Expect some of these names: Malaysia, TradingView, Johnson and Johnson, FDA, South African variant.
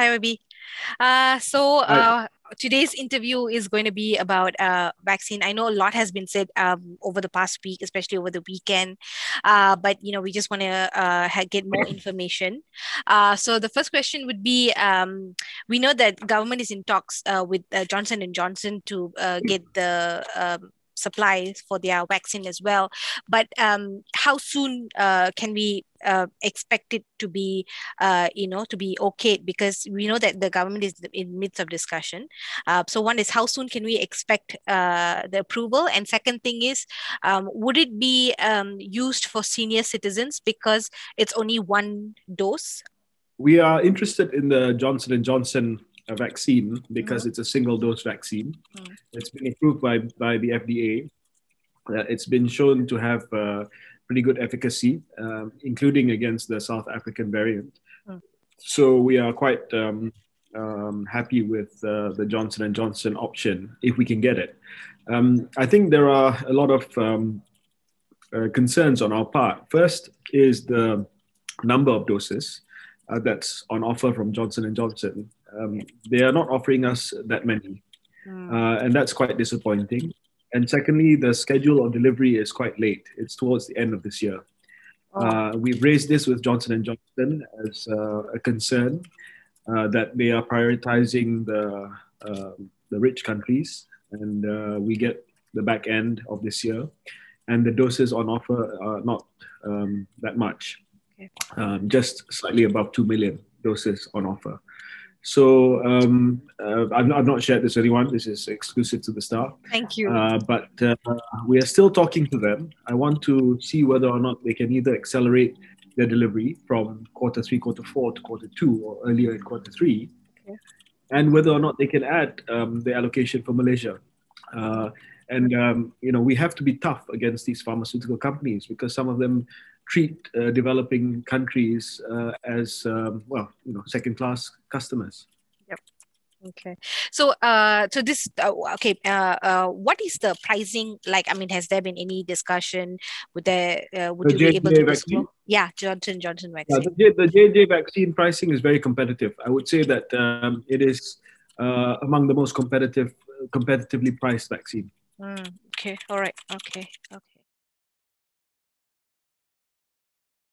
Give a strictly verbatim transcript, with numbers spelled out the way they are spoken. Hi, Obi. Uh, so Hi. uh, today's interview is going to be about uh, vaccine. I know a lot has been said um, over the past week, especially over the weekend. Uh, but, you know, we just want to uh, get more information. Uh, so the first question would be, um, we know that government is in talks uh, with uh, Johnson and Johnson to uh, get the um, supplies for their vaccine as well. But um, how soon uh, can we uh, expect it to be, uh, you know, to be okayed? Because we know that the government is in midst of discussion. Uh, so one is, how soon can we expect uh, the approval? And second thing is, um, would it be um, used for senior citizens because it's only one dose? We are interested in the Johnson and Johnson a vaccine because mm-hmm. it's a single dose vaccine. Mm-hmm. It's been approved by, by the F D A. Uh, it's been shown to have uh, pretty good efficacy, uh, including against the South African variant. Mm-hmm. So we are quite um, um, happy with uh, the Johnson and Johnson option if we can get it. Um, I think there are a lot of um, uh, concerns on our part. First is the number of doses uh, that's on offer from Johnson and Johnson. Um, they are not offering us that many, mm. uh, and that's quite disappointing. And secondly, the schedule of delivery is quite late. It's towards the end of this year. Oh. Uh, we've raised this with Johnson and Johnson as uh, a concern uh, that they are prioritizing the, uh, the rich countries, and uh, we get the back end of this year, and the doses on offer are not um, that much, okay. um, just slightly above two million doses on offer. So um, uh, I've, not, I've not shared this with anyone. This is exclusive to the staff. Thank you. Uh, but uh, we are still talking to them. I want to see whether or not they can either accelerate their delivery from quarter three, quarter four to quarter two, or earlier in quarter three, okay. and whether or not they can add um, the allocation for Malaysia. Uh, and, um, you know, we have to be tough against these pharmaceutical companies because some of them treat uh, developing countries uh, as, um, well, you know, second-class customers. Yep. Okay. So, uh, so this, uh, okay, uh, uh, what is the pricing like? I mean, has there been any discussion? Would there, uh, would the you J J be able to disclose? Yeah, Johnson and Johnson vaccine. Yeah, the, J, the J J vaccine pricing is very competitive. I would say that um, it is uh, among the most competitive, competitively priced vaccine. Mm, okay. All right. Okay. Okay.